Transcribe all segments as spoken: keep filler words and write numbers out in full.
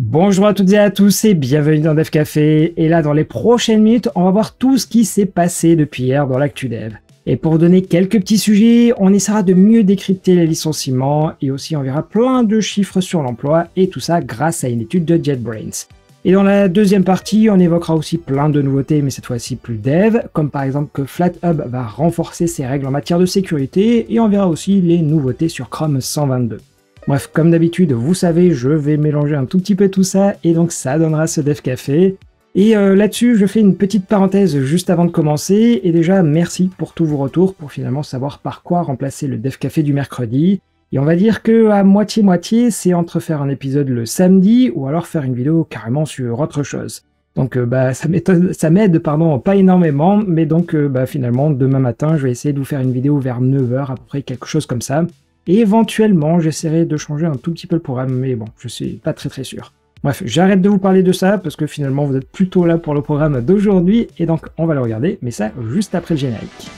Bonjour à toutes et à tous et bienvenue dans Dev Café. Et là, dans les prochaines minutes, on va voir tout ce qui s'est passé depuis hier dans l'actu dev. Et pour donner quelques petits sujets, on essaiera de mieux décrypter les licenciements et aussi on verra plein de chiffres sur l'emploi et tout ça grâce à une étude de JetBrains. Et dans la deuxième partie, on évoquera aussi plein de nouveautés, mais cette fois-ci plus dev, comme par exemple que FlatHub va renforcer ses règles en matière de sécurité et on verra aussi les nouveautés sur Chrome cent vingt-deux. Bref, comme d'habitude, vous savez, je vais mélanger un tout petit peu tout ça, et donc ça donnera ce Dev Café. Et euh, là-dessus, je fais une petite parenthèse juste avant de commencer, et déjà, merci pour tous vos retours, pour finalement savoir par quoi remplacer le Dev Café du mercredi. Et on va dire que à moitié-moitié, c'est entre faire un épisode le samedi, ou alors faire une vidéo carrément sur autre chose. Donc euh, bah, ça m'étonne, ça m'aide, pardon, pas énormément, mais donc euh, bah, finalement, demain matin, je vais essayer de vous faire une vidéo vers neuf heures, à peu près, quelque chose comme ça. Et éventuellement, j'essaierai de changer un tout petit peu le programme, mais bon, je suis pas très très sûr. Bref, j'arrête de vous parler de ça, parce que finalement, vous êtes plutôt là pour le programme d'aujourd'hui, et donc on va le regarder, mais ça, juste après le générique.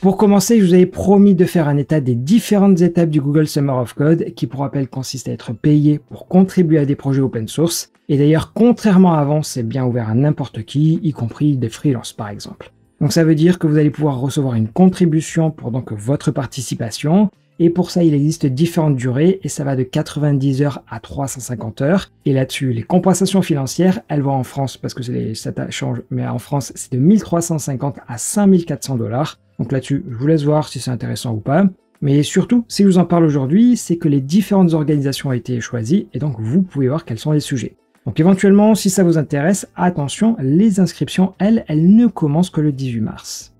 Pour commencer, je vous avais promis de faire un état des différentes étapes du Google Summer of Code, qui pour rappel consiste à être payé pour contribuer à des projets open source. Et d'ailleurs, contrairement à avant, c'est bien ouvert à n'importe qui, y compris des freelances par exemple. Donc ça veut dire que vous allez pouvoir recevoir une contribution pour donc votre participation. Et pour ça, il existe différentes durées et ça va de quatre-vingt-dix heures à trois cent cinquante heures. Et là-dessus, les compensations financières, elles vont en France parce que les, ça change, mais en France, c'est de mille trois cent cinquante à cinq mille quatre cents dollars. Donc là-dessus, je vous laisse voir si c'est intéressant ou pas. Mais surtout, si je vous en parle aujourd'hui, c'est que les différentes organisations ont été choisies et donc vous pouvez voir quels sont les sujets. Donc éventuellement, si ça vous intéresse, attention, les inscriptions, elles, elles ne commencent que le dix-huit mars.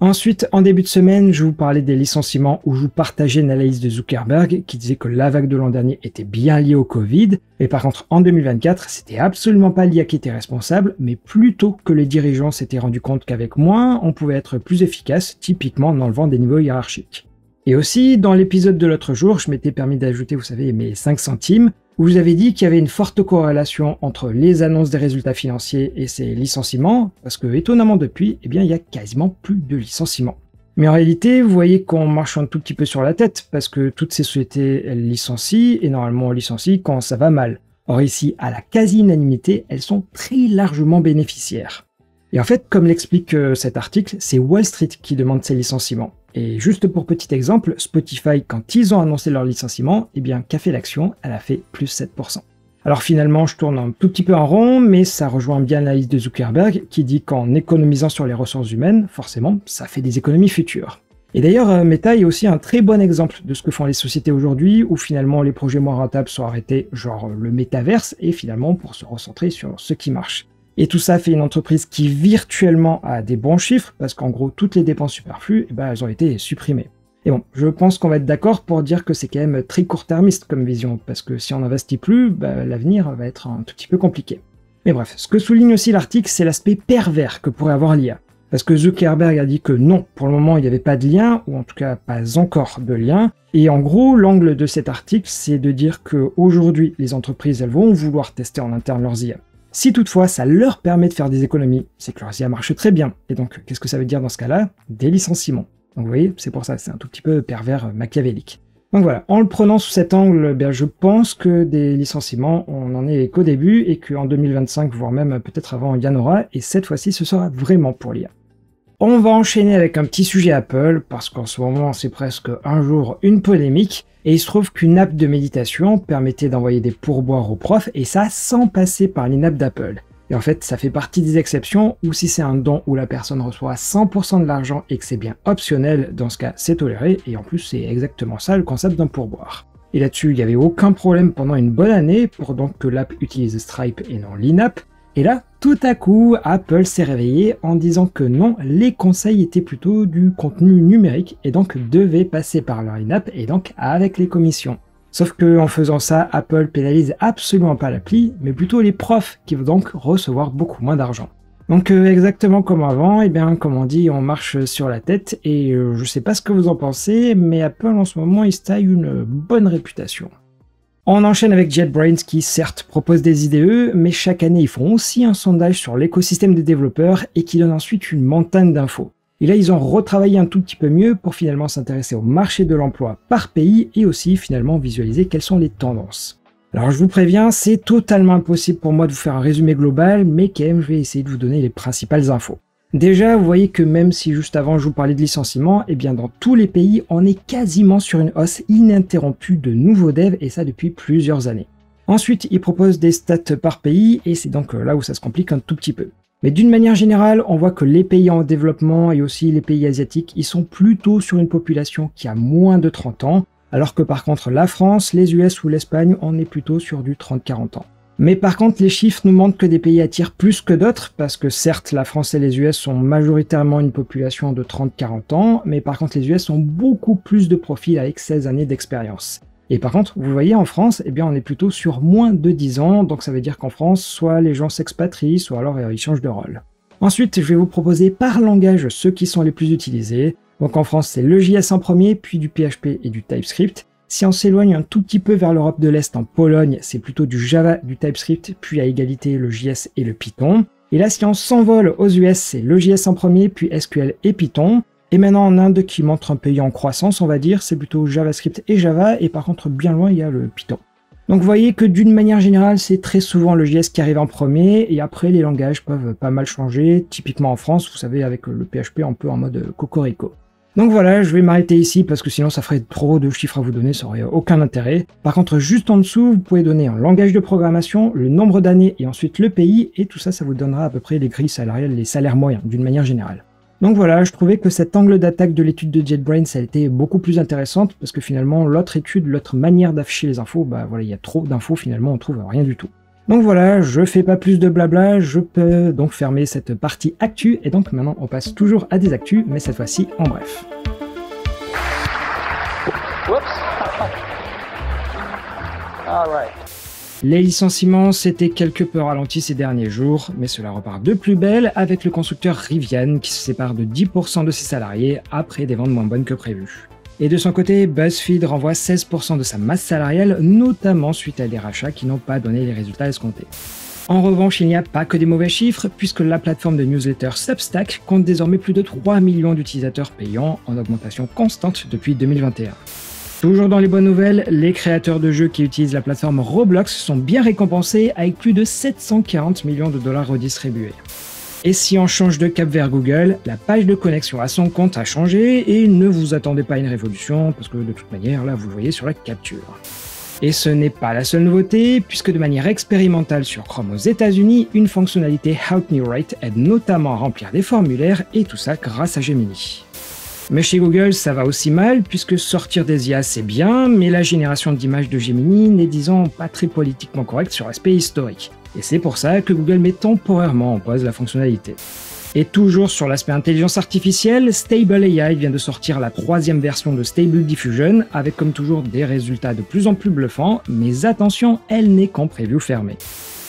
Ensuite, en début de semaine, je vous parlais des licenciements où je vous partageais une analyse de Zuckerberg qui disait que la vague de l'an dernier était bien liée au Covid. Et par contre, en deux mille vingt-quatre, c'était absolument pas l'I A qui était responsable, mais plutôt que les dirigeants s'étaient rendus compte qu'avec moins, on pouvait être plus efficace, typiquement en enlevant des niveaux hiérarchiques. Et aussi, dans l'épisode de l'autre jour, je m'étais permis d'ajouter, vous savez, mes cinq centimes, où je vous avais dit qu'il y avait une forte corrélation entre les annonces des résultats financiers et ces licenciements, parce que étonnamment depuis, eh bien, il y a quasiment plus de licenciements. Mais en réalité, vous voyez qu'on marche un tout petit peu sur la tête, parce que toutes ces sociétés, elles licencient, et normalement on licencie quand ça va mal. Or ici, à la quasi-unanimité, elles sont très largement bénéficiaires. Et en fait, comme l'explique cet article, c'est Wall Street qui demande ces licenciements. Et juste pour petit exemple, Spotify, quand ils ont annoncé leur licenciement, eh bien, qu'a fait l'action? Elle a fait plus sept pour cent. Alors finalement, je tourne un tout petit peu en rond, mais ça rejoint bien l'analyse de Zuckerberg, qui dit qu'en économisant sur les ressources humaines, forcément, ça fait des économies futures. Et d'ailleurs, Meta est aussi un très bon exemple de ce que font les sociétés aujourd'hui, où finalement les projets moins rentables sont arrêtés, genre le métaverse, et finalement pour se recentrer sur ce qui marche. Et tout ça fait une entreprise qui virtuellement a des bons chiffres, parce qu'en gros, toutes les dépenses superflues, eh ben, elles ont été supprimées. Et bon, je pense qu'on va être d'accord pour dire que c'est quand même très court-termiste comme vision, parce que si on n'investit plus, ben, l'avenir va être un tout petit peu compliqué. Mais bref, ce que souligne aussi l'article, c'est l'aspect pervers que pourrait avoir l'I A. Parce que Zuckerberg a dit que non, pour le moment, il n'y avait pas de lien, ou en tout cas pas encore de lien. Et en gros, l'angle de cet article, c'est de dire qu'aujourd'hui, les entreprises, elles vont vouloir tester en interne leurs I A. Si toutefois ça leur permet de faire des économies, c'est que leur I A marche très bien. Et donc, qu'est-ce que ça veut dire dans ce cas-là? Des licenciements. Donc vous voyez, c'est pour ça, c'est un tout petit peu pervers euh, machiavélique. Donc voilà, en le prenant sous cet angle, ben, je pense que des licenciements, on n'en est qu'au début, et qu'en deux mille vingt-cinq, voire même peut-être avant, il y en aura, et cette fois-ci, ce sera vraiment pour l'I A. On va enchaîner avec un petit sujet Apple, parce qu'en ce moment, c'est presque un jour une polémique. Et il se trouve qu'une app de méditation permettait d'envoyer des pourboires aux profs, et ça sans passer par l'in-app d'Apple. Et en fait, ça fait partie des exceptions où si c'est un don où la personne reçoit cent pour cent de l'argent et que c'est bien optionnel, dans ce cas c'est toléré, et en plus c'est exactement ça le concept d'un pourboire. Et là-dessus, il n'y avait aucun problème pendant une bonne année pour donc que l'app utilise Stripe et non l'in-app. Et là, tout à coup, Apple s'est réveillé en disant que non, les conseils étaient plutôt du contenu numérique et donc devaient passer par leur in-app et donc avec les commissions. Sauf que en faisant ça, Apple pénalise absolument pas l'appli, mais plutôt les profs qui vont donc recevoir beaucoup moins d'argent. Donc euh, exactement comme avant, et bien comme on dit, on marche sur la tête et euh, je sais pas ce que vous en pensez, mais Apple en ce moment il se taille une bonne réputation. On enchaîne avec JetBrains qui certes propose des I D E, mais chaque année ils font aussi un sondage sur l'écosystème des développeurs et qui donne ensuite une montagne d'infos. Et là ils ont retravaillé un tout petit peu mieux pour finalement s'intéresser au marché de l'emploi par pays et aussi finalement visualiser quelles sont les tendances. Alors je vous préviens, c'est totalement impossible pour moi de vous faire un résumé global, mais quand même je vais essayer de vous donner les principales infos. Déjà, vous voyez que même si juste avant je vous parlais de licenciement, eh bien dans tous les pays, on est quasiment sur une hausse ininterrompue de nouveaux devs, et ça depuis plusieurs années. Ensuite, ils proposent des stats par pays, et c'est donc là où ça se complique un tout petit peu. Mais d'une manière générale, on voit que les pays en développement et aussi les pays asiatiques, ils sont plutôt sur une population qui a moins de trente ans, alors que par contre la France, les U S ou l'Espagne, on est plutôt sur du trente à quarante ans. Mais par contre, les chiffres nous montrent que des pays attirent plus que d'autres, parce que certes, la France et les U S sont majoritairement une population de trente à quarante ans, mais par contre, les U S ont beaucoup plus de profils avec seize années d'expérience. Et par contre, vous voyez, en France, eh bien, on est plutôt sur moins de dix ans, donc ça veut dire qu'en France, soit les gens s'expatrient, soit alors ils changent de rôle. Ensuite, je vais vous proposer par langage ceux qui sont les plus utilisés. Donc en France, c'est le J S en premier, puis du P H P et du TypeScript. Si on s'éloigne un tout petit peu vers l'Europe de l'Est, en Pologne, c'est plutôt du Java, du TypeScript, puis à égalité le J S et le Python. Et là, si on s'envole aux U S, c'est le J S en premier, puis S Q L et Python. Et maintenant, en Inde, qui montre un pays en croissance, on va dire, c'est plutôt JavaScript et Java, et par contre, bien loin, il y a le Python. Donc vous voyez que d'une manière générale, c'est très souvent le J S qui arrive en premier, et après, les langages peuvent pas mal changer. Typiquement en France, vous savez, avec le P H P, on peut en mode cocorico. Donc voilà, je vais m'arrêter ici parce que sinon ça ferait trop de chiffres à vous donner, ça aurait aucun intérêt. Par contre, juste en dessous, vous pouvez donner un langage de programmation, le nombre d'années et ensuite le pays, et tout ça, ça vous donnera à peu près les grilles salariales, les salaires moyens, d'une manière générale. Donc voilà, je trouvais que cet angle d'attaque de l'étude de JetBrains, ça a été beaucoup plus intéressante parce que finalement, l'autre étude, l'autre manière d'afficher les infos, bah voilà, il y a trop d'infos, finalement, on trouve rien du tout. Donc voilà, je fais pas plus de blabla, je peux donc fermer cette partie actu, et donc maintenant on passe toujours à des actus, mais cette fois-ci en bref. Les licenciements s'étaient quelque peu ralentis ces derniers jours, mais cela repart de plus belle avec le constructeur Rivian qui se sépare de dix pour cent de ses salariés après des ventes moins bonnes que prévues. Et de son côté, BuzzFeed renvoie seize pour cent de sa masse salariale, notamment suite à des rachats qui n'ont pas donné les résultats escomptés. En revanche, il n'y a pas que des mauvais chiffres, puisque la plateforme de newsletter Substack compte désormais plus de trois millions d'utilisateurs payants, en augmentation constante depuis deux mille vingt et un. Toujours dans les bonnes nouvelles, les créateurs de jeux qui utilisent la plateforme Roblox sont bien récompensés avec plus de sept cent quarante millions de dollars redistribués. Et si on change de cap vers Google, la page de connexion à son compte a changé et ne vous attendez pas à une révolution parce que de toute manière, là, vous le voyez sur la capture. Et ce n'est pas la seule nouveauté, puisque de manière expérimentale sur Chrome aux États-Unis, une fonctionnalité Help Me Write aide notamment à remplir des formulaires et tout ça grâce à Gemini. Mais chez Google, ça va aussi mal, puisque sortir des I A, c'est bien, mais la génération d'images de Gemini n'est disons pas très politiquement correcte sur l'aspect historique. Et c'est pour ça que Google met temporairement en pause la fonctionnalité. Et toujours sur l'aspect intelligence artificielle, Stable A I vient de sortir la troisième version de Stable Diffusion, avec comme toujours des résultats de plus en plus bluffants, mais attention, elle n'est qu'en preview fermée.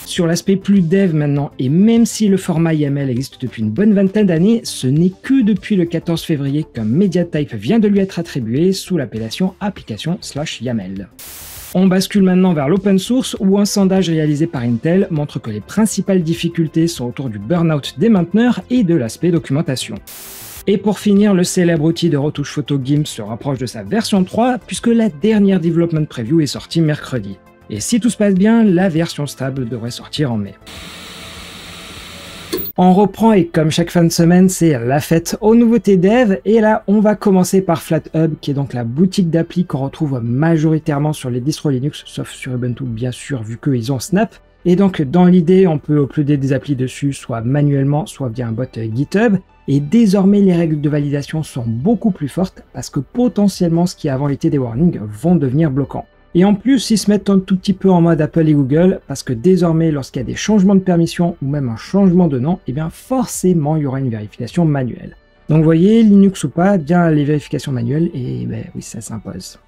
Sur l'aspect plus dev maintenant, et même si le format Y A M L existe depuis une bonne vingtaine d'années, ce n'est que depuis le quatorze février qu'un media type vient de lui être attribué sous l'appellation application slash Y A M L. On bascule maintenant vers l'open source où un sondage réalisé par Intel montre que les principales difficultés sont autour du burn-out des mainteneurs et de l'aspect documentation. Et pour finir, le célèbre outil de retouche photo GIMP se rapproche de sa version trois puisque la dernière development preview est sortie mercredi. Et si tout se passe bien, la version stable devrait sortir en mai. On reprend et comme chaque fin de semaine, c'est la fête aux nouveautés dev et là on va commencer par FlatHub qui est donc la boutique d'appli qu'on retrouve majoritairement sur les distros Linux, sauf sur Ubuntu bien sûr vu qu'ils ont Snap. Et donc dans l'idée on peut uploader des applis dessus soit manuellement soit via un bot GitHub et désormais les règles de validation sont beaucoup plus fortes parce que potentiellement ce qui avant était des warnings vont devenir bloquants. Et en plus, ils se mettent un tout petit peu en mode Apple et Google, parce que désormais, lorsqu'il y a des changements de permission ou même un changement de nom, eh bien forcément, il y aura une vérification manuelle. Donc vous voyez, Linux ou pas, bien les vérifications manuelles, et ben oui, ça s'impose.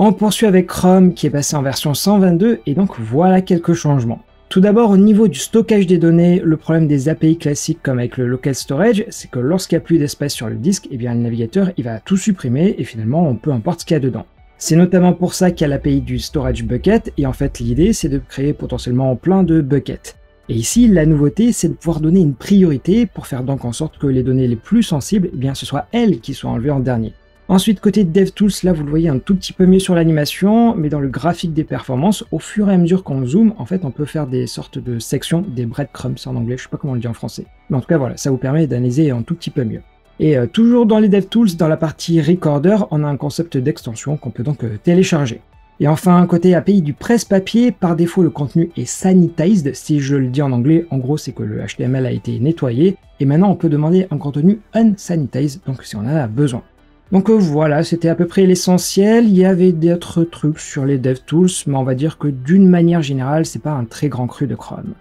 On poursuit avec Chrome qui est passé en version cent vingt-deux, et donc voilà quelques changements. Tout d'abord, au niveau du stockage des données, le problème des A P I classiques comme avec le local storage, c'est que lorsqu'il n'y a plus d'espace sur le disque, eh bien le navigateur, il va tout supprimer, et finalement, on peu importe ce qu'il y a dedans. C'est notamment pour ça qu'il y a l'A P I du storage bucket, et en fait l'idée c'est de créer potentiellement plein de buckets. Et ici la nouveauté c'est de pouvoir donner une priorité pour faire donc en sorte que les données les plus sensibles, eh bien ce soit elles qui soient enlevées en dernier. Ensuite côté DevTools, là vous le voyez un tout petit peu mieux sur l'animation, mais dans le graphique des performances, au fur et à mesure qu'on zoome, en fait on peut faire des sortes de sections, des breadcrumbs en anglais, je sais pas comment on le dit en français. Mais en tout cas voilà, ça vous permet d'analyser un tout petit peu mieux. Et euh, toujours dans les DevTools, dans la partie Recorder, on a un concept d'extension qu'on peut donc euh, télécharger. Et enfin, côté A P I du presse-papier, par défaut le contenu est sanitized, si je le dis en anglais, en gros c'est que le H T M L a été nettoyé, et maintenant on peut demander un contenu unsanitized, donc si on en a besoin. Donc euh, voilà, c'était à peu près l'essentiel, il y avait d'autres trucs sur les DevTools, mais on va dire que d'une manière générale, c'est pas un très grand cru de Chrome.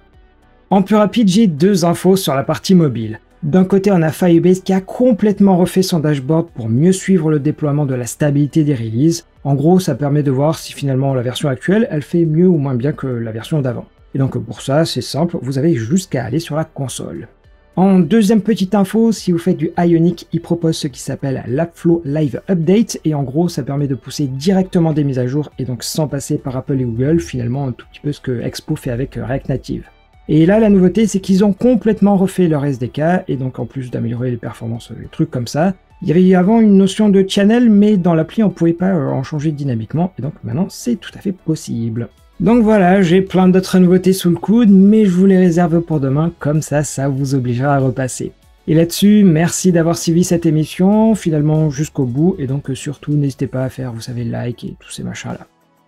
En plus rapide, j'ai deux infos sur la partie mobile. D'un côté, on a Firebase qui a complètement refait son dashboard pour mieux suivre le déploiement de la stabilité des releases. En gros, ça permet de voir si finalement la version actuelle, elle fait mieux ou moins bien que la version d'avant. Et donc pour ça, c'est simple, vous avez jusqu'à aller sur la console. En deuxième petite info, si vous faites du Ionic, il propose ce qui s'appelle l'Appflow Live Update, et en gros, ça permet de pousser directement des mises à jour, et donc sans passer par Apple et Google, finalement un tout petit peu ce que Expo fait avec React Native. Et là, la nouveauté, c'est qu'ils ont complètement refait leur S D K, et donc en plus d'améliorer les performances, les trucs comme ça. Il y avait avant une notion de channel, mais dans l'appli, on pouvait pas en changer dynamiquement, et donc maintenant, c'est tout à fait possible. Donc voilà, j'ai plein d'autres nouveautés sous le coude, mais je vous les réserve pour demain, comme ça, ça vous obligera à repasser. Et là-dessus, merci d'avoir suivi cette émission, finalement jusqu'au bout, et donc surtout, n'hésitez pas à faire, vous savez, like et tous ces machins-là.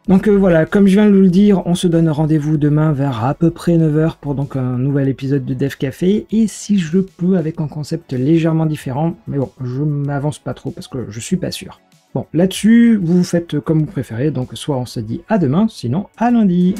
Donc euh, voilà, comme je viens de vous le dire, on se donne rendez-vous demain vers à peu près neuf heures pour donc un nouvel épisode de Dev Café, et si je peux avec un concept légèrement différent, mais bon, je m'avance pas trop parce que je suis pas sûr. Bon, là-dessus, vous faites comme vous préférez, donc soit on se dit à demain, sinon à lundi.